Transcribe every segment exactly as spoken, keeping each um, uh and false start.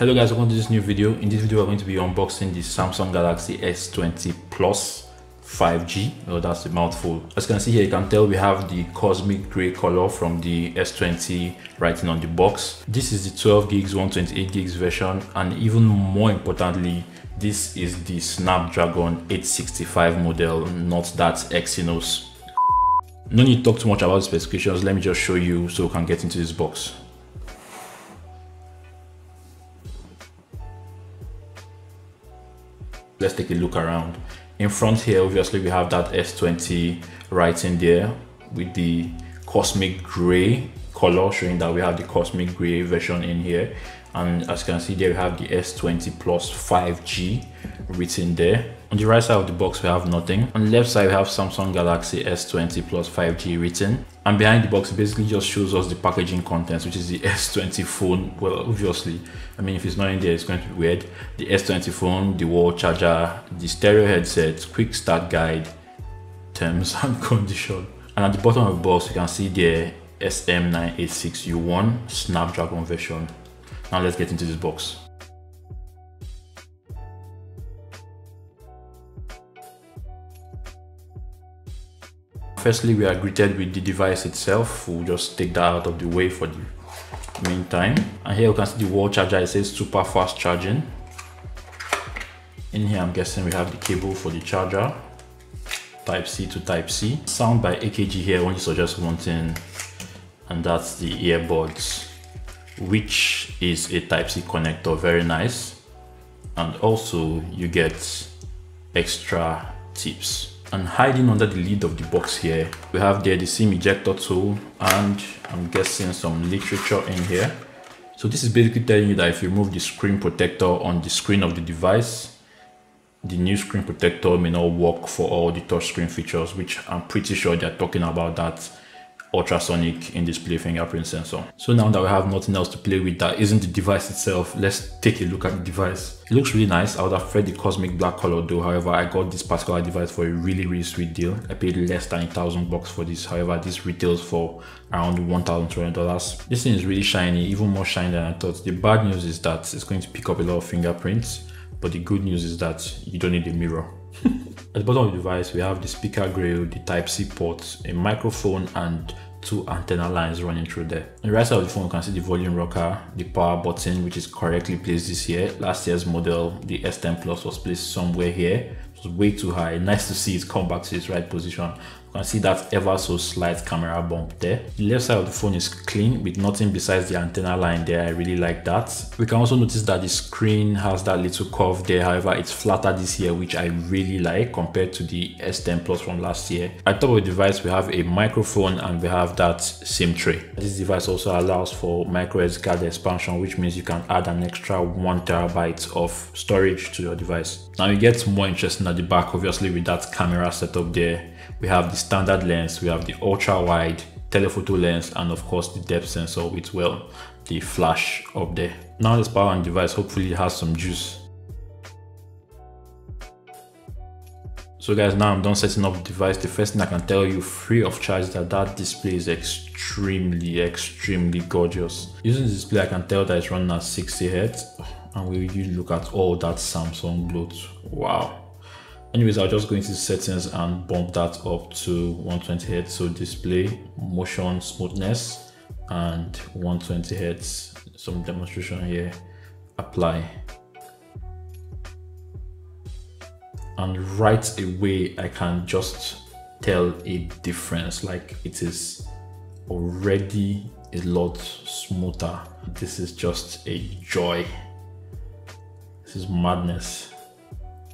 Hello guys, welcome to this new video. In this video, we're going to be unboxing the Samsung Galaxy S twenty Plus five G. Oh, that's a mouthful. As you can see here, you can tell we have the cosmic gray color from the S twenty writing on the box. This is the twelve gigs, one twenty-eight gigs version, and even more importantly, this is the Snapdragon eight sixty-five model, not that Exynos. No need to talk too much about the specifications. Let me just show you so we can get into this box. Let's take a look around. In front here, obviously we have that S twenty right in there with the cosmic gray color, showing that we have the cosmic gray version in here. And as you can see there, we have the S twenty Plus five G written there. On the right side of the box, we have nothing. On the left side, we have Samsung Galaxy S twenty Plus five G written. And behind the box, basically just shows us the packaging contents, which is the S twenty phone. Well, obviously, I mean, if it's not in there, it's going to be weird. The S twenty phone, the wall charger, the stereo headset, quick start guide, terms and condition. And at the bottom of the box, you can see the S M nine eight six U one Snapdragon version. Now let's get into this box. Firstly, we are greeted with the device itself. We'll just take that out of the way for the meantime. And here you can see the wall charger. It says super fast charging. In here, I'm guessing we have the cable for the charger, Type C to Type C. Sound by A K G here only suggests one thing, and that's the earbuds, which is a Type C connector. Very nice. And also you get extra tips. And hiding under the lid of the box here, we have there the SIM ejector tool, and I'm guessing some literature in here. So this is basically telling you that if you remove the screen protector on the screen of the device, the new screen protector may not work for all the touchscreen features, which I'm pretty sure they're talking about that ultrasonic in-display fingerprint sensor. So now that we have nothing else to play with that isn't the device itself, let's take a look at the device. It looks really nice. I would have preferred the cosmic black color though. However, I got this particular device for a really, really sweet deal. I paid less than a thousand bucks for this. However, this retails for around one thousand two hundred dollars. This thing is really shiny, even more shiny than I thought. The bad news is that it's going to pick up a lot of fingerprints, but the good news is that you don't need a mirror. At the bottom of the device, we have the speaker grill, the Type C port, a microphone, and two antenna lines running through there. On the right side of the phone, you can see the volume rocker, the power button, which is correctly placed this year. Last year's model, the S ten Plus, was placed somewhere here. It was way too high. Nice to see it come back to its right position. You can see that ever so slight camera bump there. The left side of the phone is clean with nothing besides the antenna line there. I really like that. We can also notice that the screen has that little curve there. However, it's flatter this year, which I really like compared to the S ten Plus from last year. At the top of the device, we have a microphone and we have that SIM tray. This device also allows for microSD card expansion, which means you can add an extra one terabyte of storage to your device. Now it gets more interesting at the back, obviously, with that camera setup there. We have the standard lens, we have the ultra wide telephoto lens, and of course the depth sensor with, well, the flash up there. Now let's power on the device. Hopefully it has some juice. So guys, now I'm done setting up the device. The first thing I can tell you free of charge is that that display is extremely, extremely gorgeous. Using the display, I can tell that it's running at sixty hertz, and we really look at all that Samsung bloat. Wow. Anyways, I'll just go into settings and bump that up to one twenty hertz. So display, motion smoothness, and one twenty hertz. Some demonstration here. Apply. And right away, I can just tell a difference. Like, it is already a lot smoother. This is just a joy. This is madness.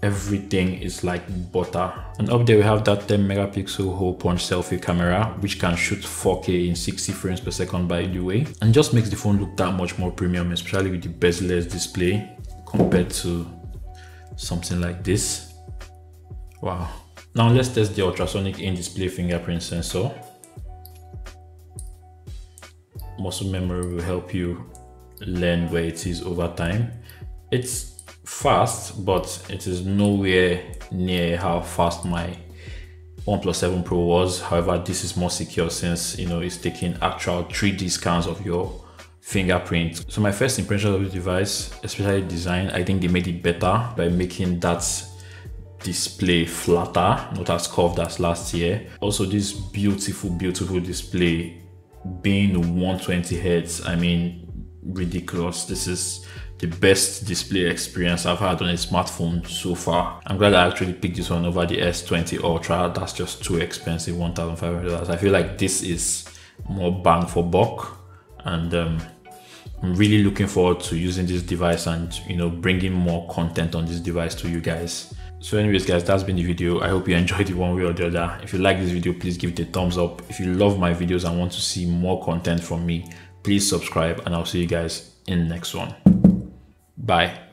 Everything is like butter. And up there we have that ten megapixel hole punch selfie camera, which can shoot four K in sixty frames per second, by the way, and just makes the phone look that much more premium, especially with the bezel-less display compared to something like this. Wow. Now let's test the ultrasonic in-display fingerprint sensor. Muscle memory will help you learn where it is over time. It's fast, but it is nowhere near how fast my OnePlus seven Pro was. However, this is more secure since, you know, it's taking actual three D scans of your fingerprint. So my first impression of this device, especially design, I think they made it better by making that display flatter, not as curved as last year. Also this beautiful, beautiful display being one twenty hertz, I mean, ridiculous. This is the best display experience I've had on a smartphone so far. I'm glad I actually picked this one over the S twenty Ultra. That's just too expensive, one thousand five hundred dollars. I feel like this is more bang for buck, and um, I'm really looking forward to using this device and, you know, bringing more content on this device to you guys. So anyways guys, that's been the video. I hope you enjoyed it one way or the other. If you like this video, please give it a thumbs up. If you love my videos and want to see more content from me, please subscribe, and I'll see you guys in the next one. Bye.